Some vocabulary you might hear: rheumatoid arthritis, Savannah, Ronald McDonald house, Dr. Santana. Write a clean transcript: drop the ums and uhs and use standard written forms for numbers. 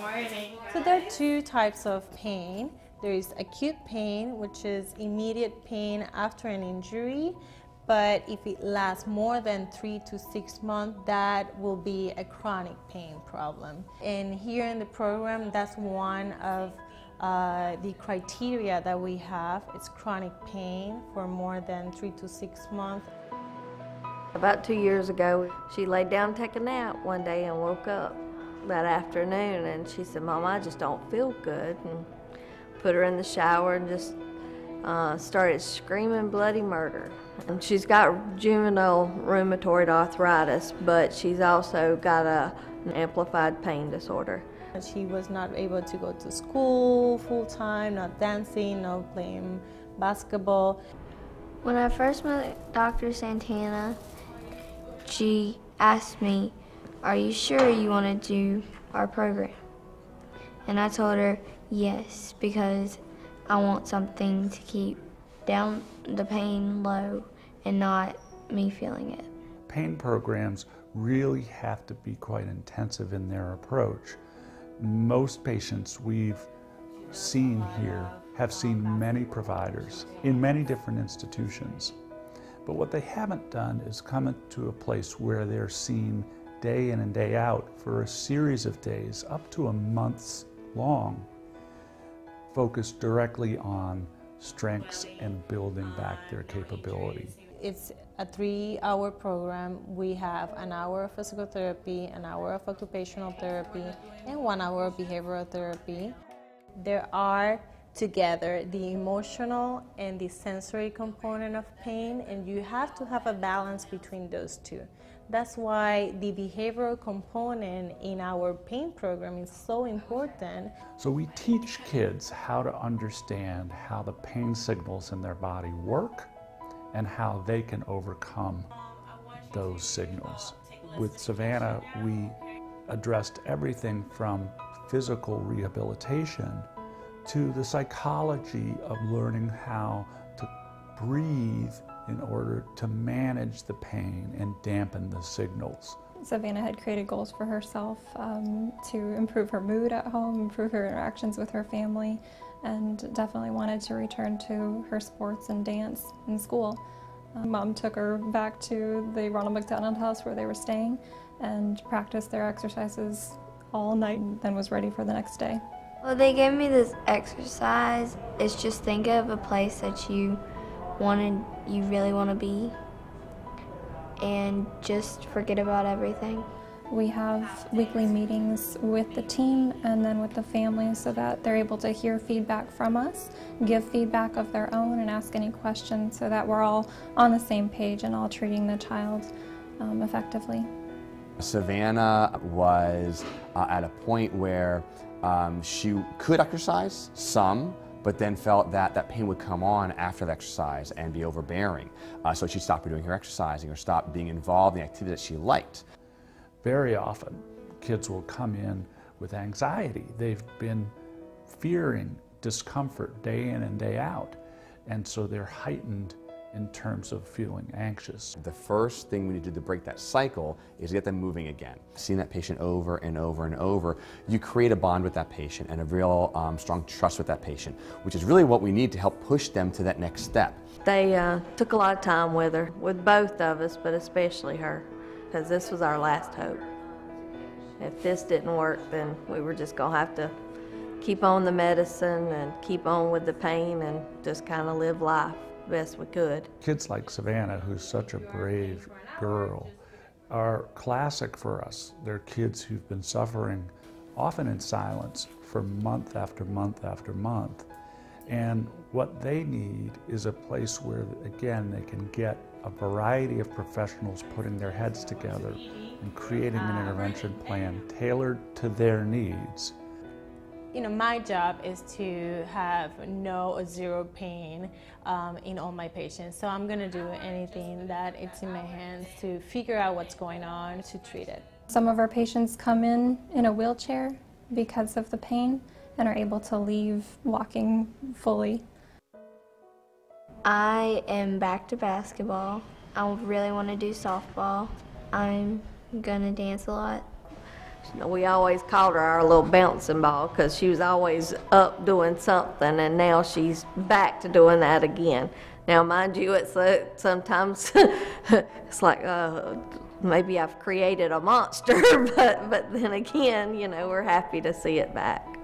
morning. So there are two types of pain. There is acute pain, which is immediate pain after an injury, but if it lasts more than 3 to 6 months, that will be a chronic pain problem. And here in the program, that's one of the criteria that we have. It's chronic pain for more than 3 to 6 months. About 2 years ago, she laid down to take a nap one day and woke up that afternoon, and she said, "Mom, I just don't feel good." And put her in the shower and just started screaming bloody murder. And she's got juvenile rheumatoid arthritis, but she's also got an amplified pain disorder. She was not able to go to school full time, not dancing, not playing basketball. When I first met Dr. Santana, she asked me, "Are you sure you want to do our program?" And I told her, "Yes, because I want something to keep down the pain low and not me feeling it." Pain programs really have to be quite intensive in their approach. Most patients we've seen here have seen many providers in many different institutions. But what they haven't done is come to a place where they're seen day in and day out for a series of days, up to a month long, focused directly on strengths and building back their capability. It's a 3-hour program. We have an hour of physical therapy, an hour of occupational therapy, and 1 hour of behavioral therapy. There are together the emotional and the sensory component of pain, and you have to have a balance between those two. That's why the behavioral component in our pain program is so important. So we teach kids how to understand how the pain signals in their body work and how they can overcome those signals. With Savannah, we addressed everything from physical rehabilitation to the psychology of learning how to breathe in order to manage the pain and dampen the signals. Savannah had created goals for herself to improve her mood at home, improve her interactions with her family, and definitely wanted to return to her sports and dance in school. Mom took her back to the Ronald McDonald house where they were staying and practiced their exercises all night and then was ready for the next day. Well, they gave me this exercise. It's just think of a place that you really want to be, and just forget about everything. We have weekly meetings with the team and then with the families so that they're able to hear feedback from us, give feedback of their own, and ask any questions so that we're all on the same page and all treating the child effectively. Savannah was at a point where she could exercise some, but then felt that that pain would come on after the exercise and be overbearing. So she stopped doing her exercising or stopped being involved in the activity that she liked. Very often, kids will come in with anxiety. They've been fearing discomfort day in and day out, and so they're heightened in terms of feeling anxious. The first thing we need to do to break that cycle is get them moving again. Seeing that patient over and over and over, you create a bond with that patient and a real strong trust with that patient, which is really what we need to help push them to that next step. They took a lot of time with her, with both of us, but especially her, because this was our last hope. If this didn't work, then we were just gonna have to keep on the medicine and keep on with the pain and just kind of live life best we could. Kids like Savannah, who's such a brave girl, are classic for us. They're kids who've been suffering, often in silence, for month after month after month. And what they need is a place where, again, they can get a variety of professionals putting their heads together and creating an intervention plan tailored to their needs. You know, my job is to have no or zero pain in all my patients, so I'm going to do anything that it's in my hands to figure out what's going on to treat it. Some of our patients come in a wheelchair because of the pain and are able to leave walking fully. I am back to basketball. I really want to do softball. I'm going to dance a lot. We always called her our little bouncing ball because she was always up doing something, and now she's back to doing that again. Now, mind you, it's sometimes it's like maybe I've created a monster, but then again, you know, we're happy to see it back.